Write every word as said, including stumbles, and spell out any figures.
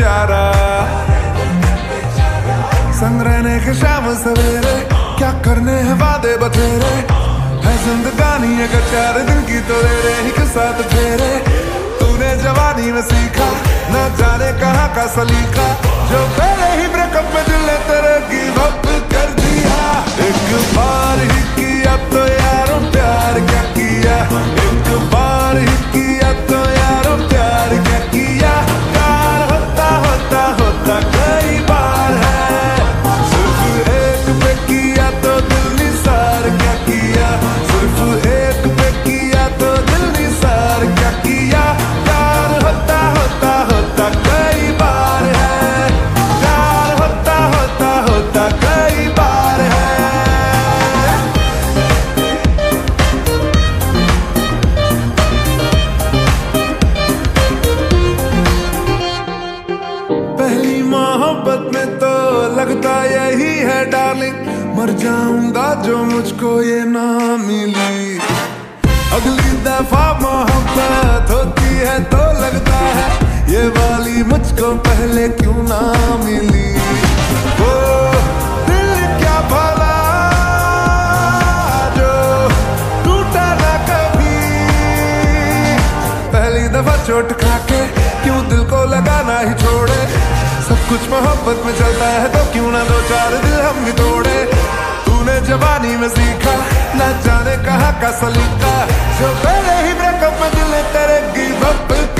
बेचारा संग रहने के शाम सवेरे, क्या करने हैं वादे बतेरे, है जिंदगानी है कचार दिन की तो तेरे ही के साथ फेरे। तूने जवानी में सीखा न जाने कहाँ का सलीका, जो पहले ही ब्रेकअप में दिल ने तेरे गिव अप कर दिया। एक बार ही किया तो यारो प्यार क्या किया, एक बार ही किया तो यारो प्यार क्या किया। प्यार होता होता होता कई बार है, सिर्फ एक पे किया तो दिल निसार क्या किया, सिर्फ एक पे किया तो दिल निसार क्या किया। प्यार होता होता होता कई बार है, प्यार होता होता होता कई बार है। पहली मोहब्बत में तो लगता यही है डार्लिंग, मर जाऊंगा जो मुझको ये ना मिली। अगली दफा मोहब्बत होती है तो लगता है ये वाली मुझको पहले क्यों ना मिली। वो दिल क्या भला जो टूटा ना कभी, पहली दफा चोट खा के क्यों दिल को लगाना ही छोड़े। सब कुछ मोहब्बत में चलता है तो क्यों ना दो चार दिल हम भी तोड़े। तूने जवानी में सीखा न जाने कहाँ का सलीका, जो पहले ही ब्रेकअप में दिल तेरे गिव अप।